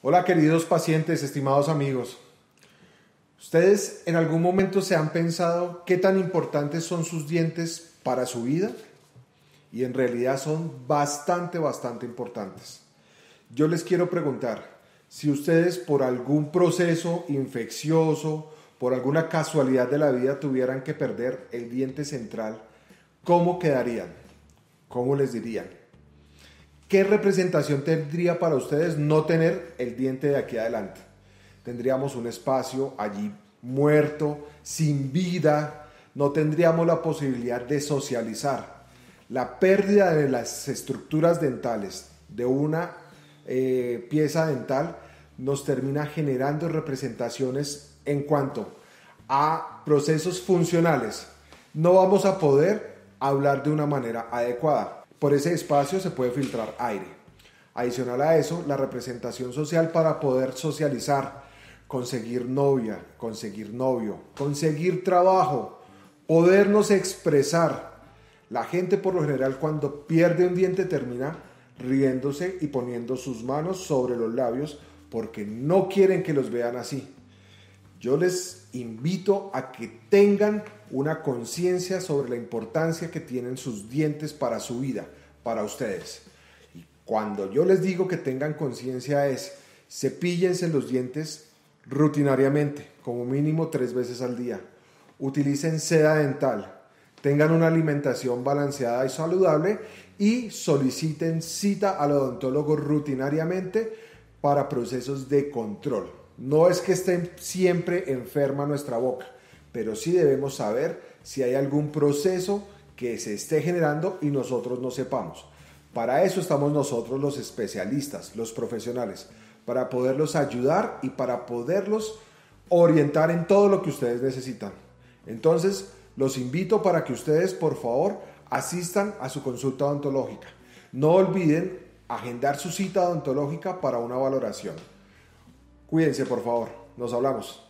Hola queridos pacientes, estimados amigos. ¿Ustedes en algún momento se han pensado qué tan importantes son sus dientes para su vida? Y en realidad son bastante importantes. Yo les quiero preguntar, si ustedes por algún proceso infeccioso, por alguna casualidad de la vida tuvieran que perder el diente central, ¿cómo quedarían? ¿Cómo les dirían? ¿Qué representación tendría para ustedes no tener el diente de aquí adelante? Tendríamos un espacio allí muerto, sin vida, no tendríamos la posibilidad de socializar. La pérdida de las estructuras dentales de una pieza dental nos termina generando representaciones en cuanto a procesos funcionales. No vamos a poder hablar de una manera adecuada. Por ese espacio se puede filtrar aire. Adicional a eso, la representación social para poder socializar, conseguir novia, conseguir novio, conseguir trabajo, podernos expresar. La gente por lo general cuando pierde un diente termina riéndose y poniendo sus manos sobre los labios porque no quieren que los vean así. Yo les invito a que tengan una conciencia sobre la importancia que tienen sus dientes para su vida, para ustedes. Y cuando yo les digo que tengan conciencia es, cepíllense los dientes rutinariamente, como mínimo 3 veces al día. Utilicen seda dental, tengan una alimentación balanceada y saludable y soliciten cita al odontólogo rutinariamente para procesos de control. No es que esté siempre enferma nuestra boca, pero sí debemos saber si hay algún proceso que se esté generando y nosotros no sepamos. Para eso estamos nosotros los especialistas, los profesionales, para poderlos ayudar y para poderlos orientar en todo lo que ustedes necesitan. Entonces, los invito para que ustedes, por favor, asistan a su consulta odontológica. No olviden agendar su cita odontológica para una valoración. Cuídense, por favor. Nos hablamos.